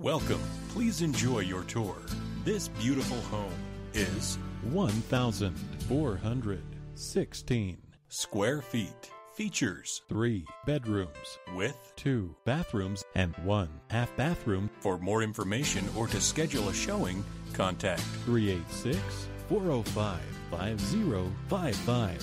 Welcome. Please enjoy your tour. This beautiful home is 1,416 square feet. Features 3 bedrooms with 2 bathrooms and 1 half bathroom. For more information or to schedule a showing, contact 386-405-5055.